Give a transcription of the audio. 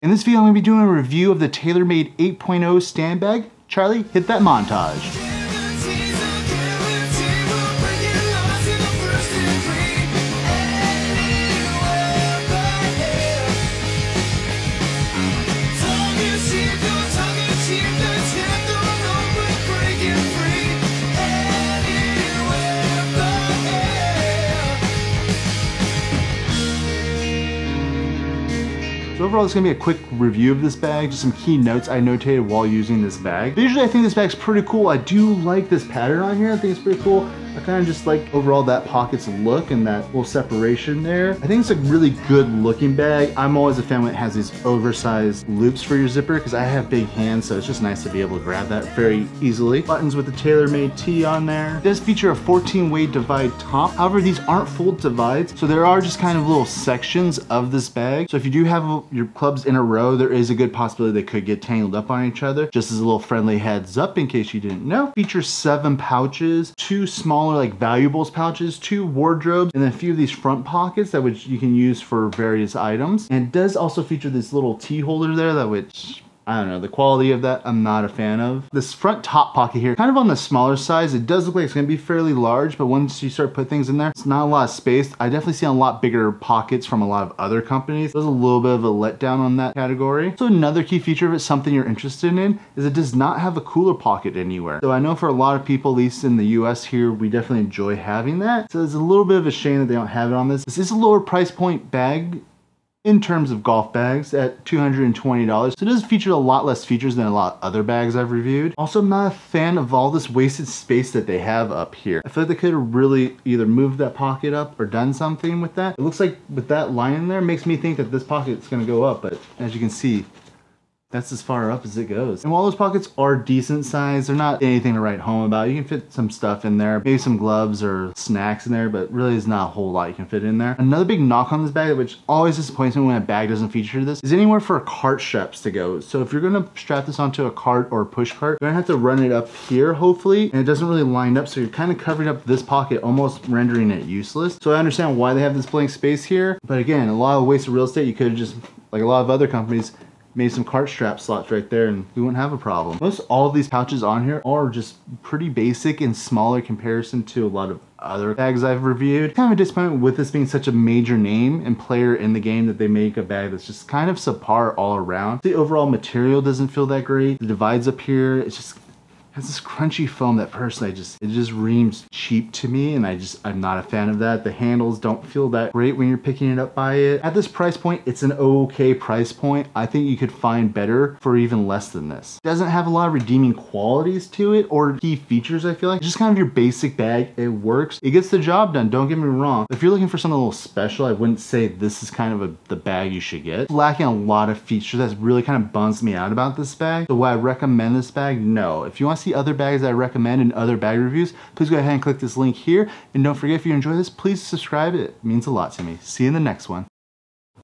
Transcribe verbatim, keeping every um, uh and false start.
In this video, I'm going to be doing a review of the TaylorMade eight point oh stand bag. Charlie, hit that montage. So overall, it's going to be a quick review of this bag, just some key notes I notated while using this bag. Visually, I think this bag's pretty cool. I do like this pattern on here. I think it's pretty cool. I kind of just like overall that pocket's look and that little separation there. I think it's a really good looking bag. I'm always a fan when it has these oversized loops for your zipper because I have big hands, so it's just nice to be able to grab that very easily. Buttons with the TaylorMade T on there. It does feature a fourteen way divide top. However, these aren't full divides, so there are just kind of little sections of this bag. So if you do have your clubs in a row, there is a good possibility they could get tangled up on each other. Just as a little friendly heads up in case you didn't know. Features seven pouches, two small like valuables pouches, two wardrobes, and a few of these front pockets that which you can use for various items. And it does also feature this little tea holder there that which, I don't know, the quality of that I'm not a fan of. This front top pocket here, kind of on the smaller size, it does look like it's gonna be fairly large, but once you start putting things in there, it's not a lot of space. I definitely see a lot bigger pockets from a lot of other companies. There's a little bit of a letdown on that category. So another key feature of it, something you're interested in, is it does not have a cooler pocket anywhere. So I know for a lot of people, at least in the U S here, we definitely enjoy having that. So it's a little bit of a shame that they don't have it on this. This is a lower price point bag in terms of golf bags at two hundred twenty dollars. So it does feature a lot less features than a lot of other bags I've reviewed. Also, I'm not a fan of all this wasted space that they have up here. I feel like they could have really either moved that pocket up or done something with that. It looks like with that line in there, it makes me think that this pocket's gonna go up, but as you can see, that's as far up as it goes. And while those pockets are decent size, they're not anything to write home about. You can fit some stuff in there, maybe some gloves or snacks in there, but really it's not a whole lot you can fit in there. Another big knock on this bag, which always disappoints me when a bag doesn't feature this, is anywhere for cart straps to go. So if you're gonna strap this onto a cart or a push cart, you're gonna have to run it up here, hopefully, and it doesn't really line up, so you're kind of covering up this pocket, almost rendering it useless. So I understand why they have this blank space here, but again, a lot of wasted real estate. You could have just, like a lot of other companies, made some cart strap slots right there and we wouldn't have a problem. Most all of these pouches on here are just pretty basic and smaller in comparison to a lot of other bags I've reviewed. Kind of a disappointment with this being such a major name and player in the game that they make a bag that's just kind of subpar all around. The overall material doesn't feel that great. The divides up here, it's just has this crunchy foam that personally I just, it just reams cheap to me and I just, I'm not a fan of that. The handles don't feel that great when you're picking it up by it. At this price point, it's an okay price point. I think you could find better for even less than this. It doesn't have a lot of redeeming qualities to it or key features, I feel like. It's just kind of your basic bag. It works. It gets the job done, don't get me wrong. If you're looking for something a little special, I wouldn't say this is kind of a, the bag you should get. It's lacking a lot of features. That's really kind of bums me out about this bag. So would I recommend this bag? No. If you want to see other bags I recommend and other bag reviews, please go ahead and click this link here. And don't forget, if you enjoy this, please subscribe. It means a lot to me. See you in the next one.